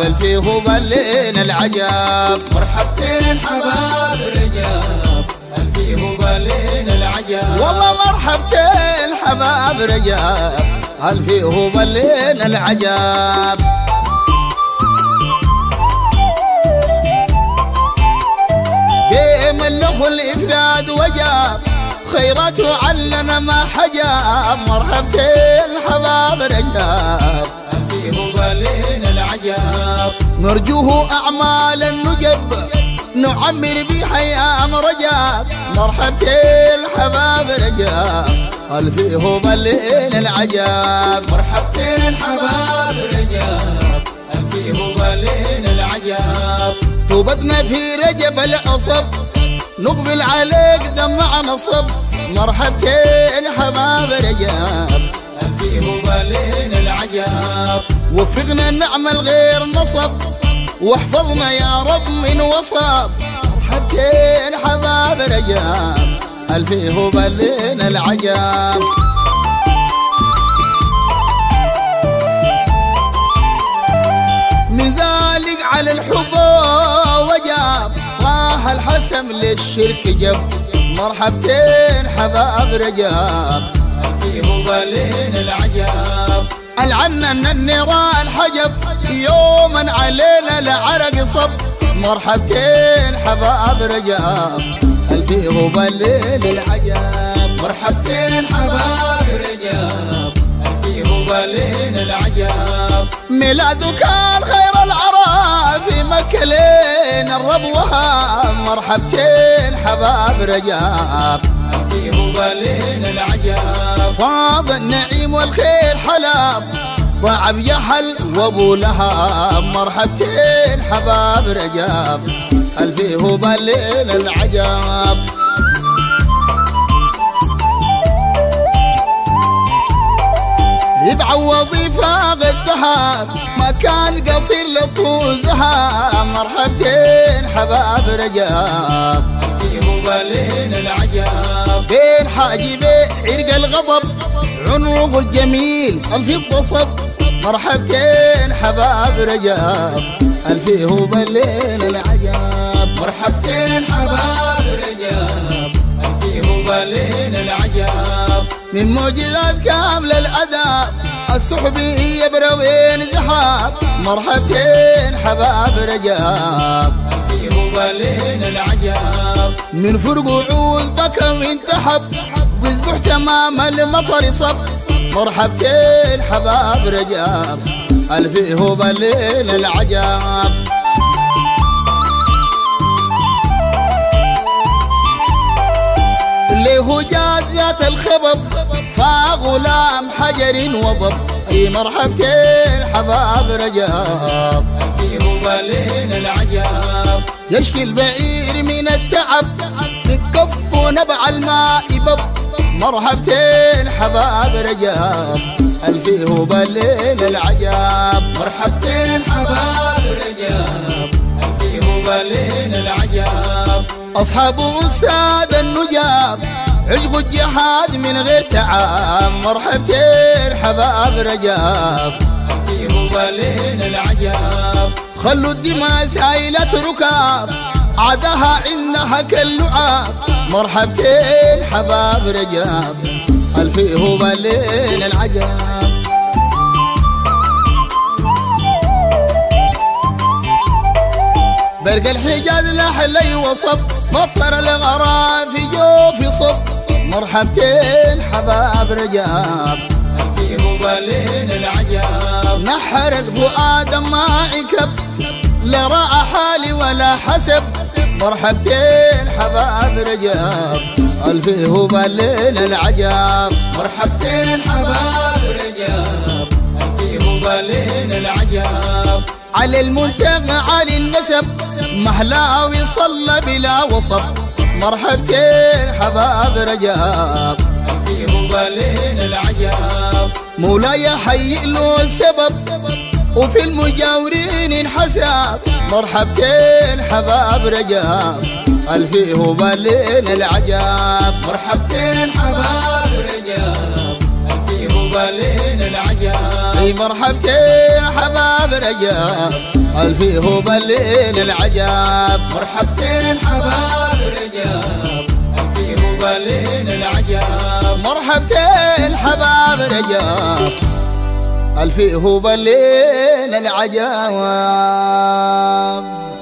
الحفل فيه بلين العجب. مرحبتين حباب رجب هل فيه بلين العجب. والله مرحبتين حباب رجب هل فيه بلين العجب. بملخ الإفراد وجاب خيرته علنا ما حجاب. مرحبتين حباب رجب هل فيه بلين العجب. نرجوه أعمالا نجب نعمر به أيام رجب. مرحبتين حباب رجب هل فيه بلين العجب. مرحبتين حباب رجب هل فيه بلين العجب. توبتنا في رجب العصب نقبل عليك دمع نصب. مرحبتين حباب رجب هل فيه بلين العجب. وفقنا نعمل غير نصب واحفظنا يا رب من وصب. مرحبتين حباب رجب هل فيه بلين العجب. مزالق على الحبوب الحسم للشرك جب. مرحبتين حباب رجب هل فيه بلين العجب. العنا من النيران حجب يوما علينا العرق صب. مرحبتين حباب رجب هل فيه بلين العجب. مرحبتين حباب رجب هل فيه بلين العجب. ميلادك الخير العرب في مكة لين الرب وهاب. مرحبتين حباب رجب هل فيه بلين العجب. فاض النعيم والخير حلب ضاع بجحل وابو لهب. مرحبتين حباب رجب هل فيه بلين العجب. يدعو وظيفة بالذهب ما كان قصير لطوزها. مرحبتين حباب رجب هل فيه بلين العجب. بين حاجبي عرق الغضب عنوه الجميل هل في التصب. مرحبتين حباب رجب هل فيه بلين العجب. مرحبتين حباب رجب هل فيه بلين العجب. من موجزات كامل الأدب السحبية بروين زحاب. مرحبتين حباب رجب هل فيه بلين العجب. من فرق عود بكى وانتحب ويزبح تمام المطر صب. مرحبتين حباب رجب هل فيه بلين العجب. ليه جات ذات الخبب فغلام حجر وضب. اي مرحبتين حباب رجب هل فيه بلين العجب. يشكي البعير من التعب بالكف ونبع الماء بب. مرحبتين حباب رجب هل فيه بلين العجب. مرحبتين حباب رجب هل فيه بلين العجب. أصحاب الساد النجاب عشق الجهاد من غير تعب. مرحبتين حباب رجب هل فيه بلين العجب. خلوا الدماء سائلة ركاب عداها عندها كاللعاب. مرحبتين حباب رجب هل فيه بلين العجب. برق الحجاز لحلي وصب مطر الغرام في جوفي صب. مرحبتين حباب رجب هل فيه بلين العجب. نحرق فؤاد ما عكب لا راى حالي ولا حسب. مرحبتين حباب رجب هل فيه بلين العجب. مرحبتين حباب رجب هل فيه بلين العجب. على المنتقى على النسب محلاوي صلى بلا وصف. مرحبتين حباب رجب هل فيه بلين العجب. مولاي حي له السبب وفي المجاورين انحسب. مرحبتين حباب رجب هل فيه بلين العجب. مرحبتين حباب رجب هل فيه بلين العجب. مرحبتين حباب رجب ألفي هو بالليل العجب. مرحبتين حباب رجب ألفي هو بالليل العجب. مرحبتين حباب رجب ألفي هو بالليل العجب.